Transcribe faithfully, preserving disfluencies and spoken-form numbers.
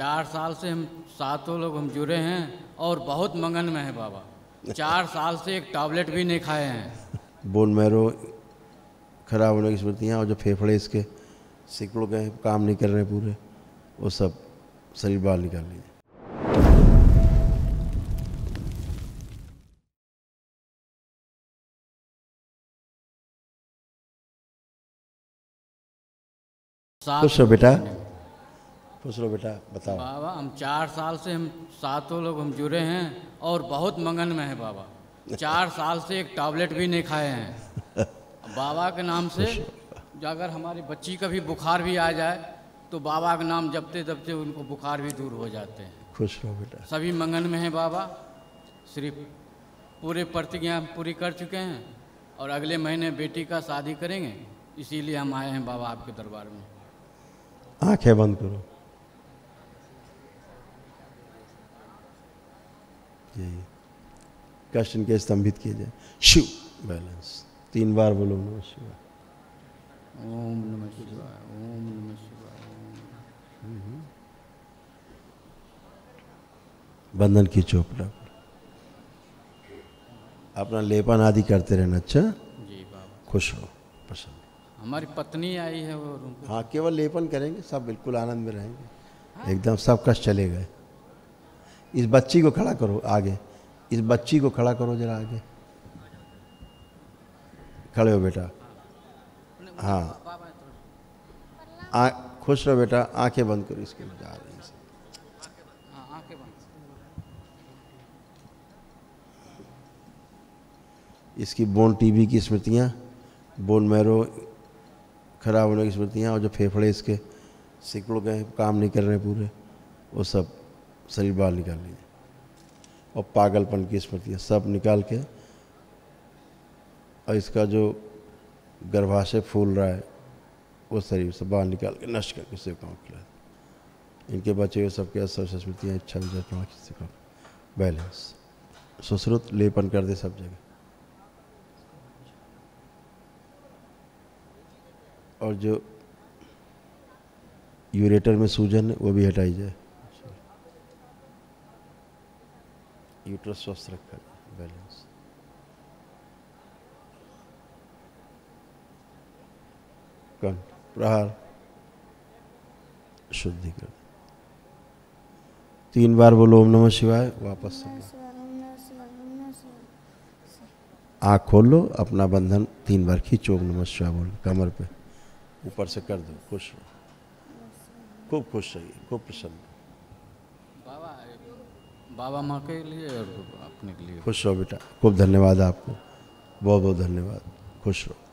चार साल से हम सातों लोग हम जुड़े हैं और बहुत मंगन में है बाबा। चार साल से एक टैबलेट भी नहीं खाए हैं। बोन मैरो खराब होने की स्मृतियाँ और जो फेफड़े इसके सिकुड़ गए काम नहीं कर रहे पूरे, वो सब शरीर बाहर निकाल लीजिए। खुश रहो बेटा, खुश रहो बेटा। बताओ बाबा, हम चार साल से हम सातों लोग हम जुड़े हैं और बहुत मंगन में है बाबा। चार साल से एक टैबलेट भी नहीं खाए हैं बाबा के नाम से। अगर हमारी बच्ची का भी बुखार भी आ जाए तो बाबा का नाम जपते जपते उनको बुखार भी दूर हो जाते हैं। खुश रहो बेटा। सभी मंगन में है बाबा। सिर्फ पूरे प्रतिज्ञा पूरी कर चुके हैं और अगले महीने बेटी का शादी करेंगे, इसीलिए हम आए हैं बाबा आपके दरबार में। आँखें बंद करो। यही कष्ट इनके स्तंभित किए जाए। शिव बैलेंस तीन बार बोलो। नमः शिवाय, ओम नमः शिवाय, ओम नमः शिवाय। बंधन की चोपड़ा अपना लेपन आदि करते रहना। अच्छा जी बाबा, खुश हो, प्रसन्न। हमारी पत्नी आई है वो रूम। हाँ, केवल लेपन करेंगे, सब बिल्कुल आनंद में रहेंगे। हाँ। एकदम सब कष्ट चले गए। इस बच्ची को खड़ा करो आगे, इस बच्ची को खड़ा करो जरा आगे। खड़े हो बेटा। हाँ, खुश रहो बेटा। आंखें बंद करो। इसके लिए जा रही है। इसकी बोन टीबी की स्मृतियाँ, बोन मैरो खराब होने की स्मृतियाँ और जो फेफड़े इसके सिकुड़ गए काम नहीं कर रहे पूरे, वो सब शरीर बाहर निकाल लीजिए। और पागलपन की स्मृतियाँ सब निकाल के, और इसका जो गर्भाशय फूल रहा है वो शरीर से बाहर निकाल के नष्ट करके सेवकाओं खिला। इनके बच्चे हुए सबके सबसे स्मृतियाँ इच्छा विचार प्रमाण की सेवकाओं बैलेंस सुश्रुत लेपन कर दे सब जगह। और जो यूरेटर में सूजन है वो भी हटाई जाए, यूट्रस स्वस्थ रखा जाए। बैलेंस कण प्रहार शुद्धि कर तीन बार बोलो ओम नमः शिवाय। वापस आँख खोल लो, अपना बंधन तीन बार खींचो। ओम नमः शिवाय बोल कमर पे ऊपर से कर दो। खुश हो, खूब खुश रहिए, खूब प्रसन्न। बाबा माँ के लिए और अपने के लिए खुश रहो बेटा। खूब धन्यवाद आपको, बहुत बहुत धन्यवाद। खुश रहो।